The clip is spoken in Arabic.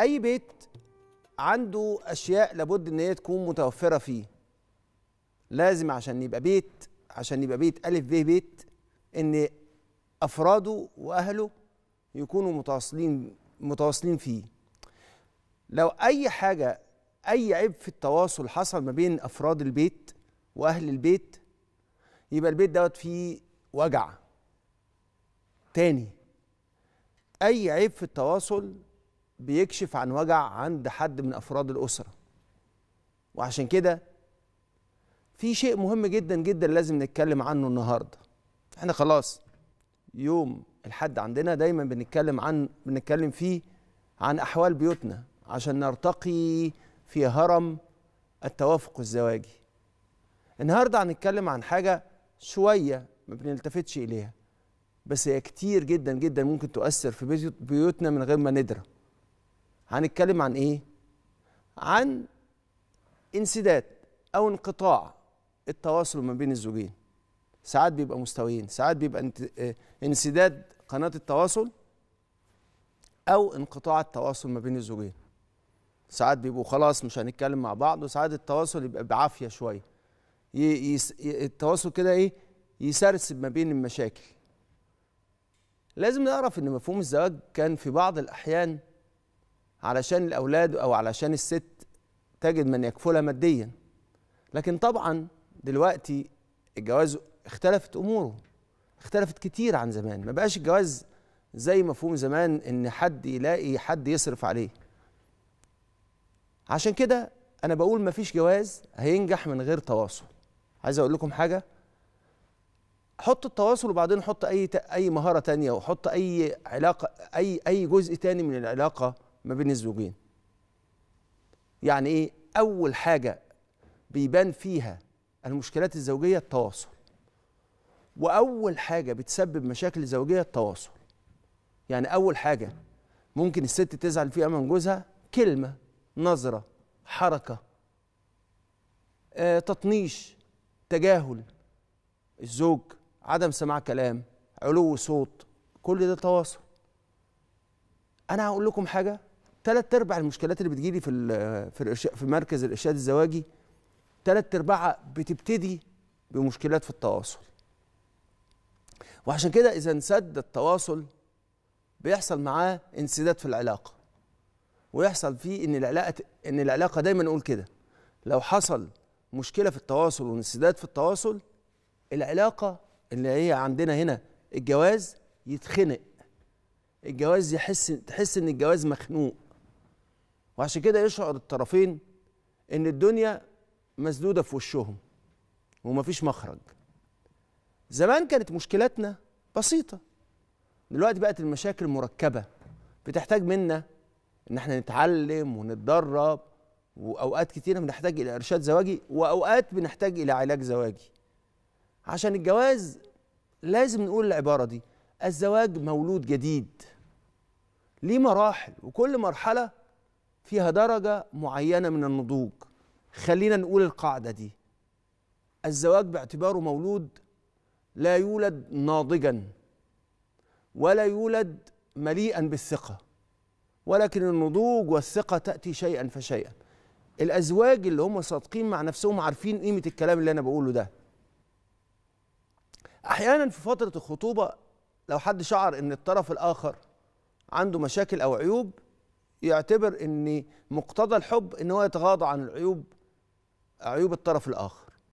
اي بيت عنده اشياء لابد ان هي تكون متوفره فيه. لازم عشان يبقى بيت الف ب بيت، ان افراده واهله يكونوا متواصلين فيه. لو اي حاجه، اي عيب في التواصل حصل ما بين افراد البيت واهل البيت، يبقى البيت دوت فيه وجع. تاني، اي عيب في التواصل بيكشف عن وجع عند حد من افراد الاسره. وعشان كده في شيء مهم جدا جدا لازم نتكلم عنه النهارده. احنا خلاص يوم الحد عندنا دايما بنتكلم فيه عن احوال بيوتنا عشان نرتقي في هرم التوافق الزواجي. النهارده هنتكلم عن حاجه شويه ما بنلتفتش اليها، بس هي كتير جدا جدا ممكن تؤثر في بيوتنا من غير ما ندرى. هنتكلم عن ايه؟ عن انسداد او انقطاع التواصل ما بين الزوجين. ساعات بيبقى مستويين، ساعات بيبقى انسداد قناة التواصل او انقطاع التواصل ما بين الزوجين. ساعات بيبقوا خلاص مش هنتكلم مع بعض، وساعات التواصل يبقى بعافية شوية. التواصل كده ايه؟ يسرسب ما بين المشاكل. لازم نعرف ان مفهوم الزواج كان في بعض الاحيان علشان الاولاد او علشان الست تجد من يكفلها ماديا، لكن طبعا دلوقتي الجواز اختلفت اموره، اختلفت كتير عن زمان. ما بقاش الجواز زي مفهوم زمان ان حد يلاقي حد يصرف عليه. عشان كده انا بقول ما فيش جواز هينجح من غير تواصل. عايز اقول لكم حاجه، حط التواصل وبعدين حط اي مهاره تانية، وحط اي علاقه، اي جزء تاني من العلاقه ما بين الزوجين. يعني ايه؟ اول حاجه بيبان فيها المشكلات الزوجيه التواصل، واول حاجه بتسبب مشاكل زوجيه التواصل. يعني اول حاجه ممكن الست تزعل فيها من جوزها كلمه، نظره، حركه، تطنيش، تجاهل الزوج، عدم سماع كلام، علو صوت، كل ده تواصل. انا هقول لكم حاجه، 3/4 المشكلات اللي بتجيلي في مركز الارشاد الزواجي 3/4 بتبتدي بمشكلات في التواصل. وعشان كده اذا انسد التواصل بيحصل معاه انسداد في العلاقه، ويحصل فيه ان العلاقه دايما نقول كده، لو حصل مشكله في التواصل وانسداد في التواصل، العلاقه اللي هي عندنا هنا الجواز يتخنق، الجواز تحس ان الجواز مخنوق. وعشان كده يشعر الطرفين ان الدنيا مسدوده في وشهم ومفيش مخرج. زمان كانت مشكلاتنا بسيطه، دلوقتي بقت المشاكل مركبه، بتحتاج منا ان احنا نتعلم ونتدرب، واوقات كتيره بنحتاج الى ارشاد زواجي، واوقات بنحتاج الى علاج زواجي. عشان الجواز لازم نقول العباره دي، الزواج مولود جديد ليه مراحل، وكل مرحله فيها درجه معينه من النضوج. خلينا نقول القاعده دي، الزواج باعتباره مولود لا يولد ناضجا ولا يولد مليئا بالثقه، ولكن النضوج والثقه تاتي شيئا فشيئا. الازواج اللي هم صادقين مع نفسهم عارفين قيمه الكلام اللي انا بقوله ده. احيانا في فتره الخطوبه لو حد شعر ان الطرف الاخر عنده مشاكل او عيوب، يعتبر ان مقتضى الحب ان هو يتغاضى عن عيوب الطرف الاخر.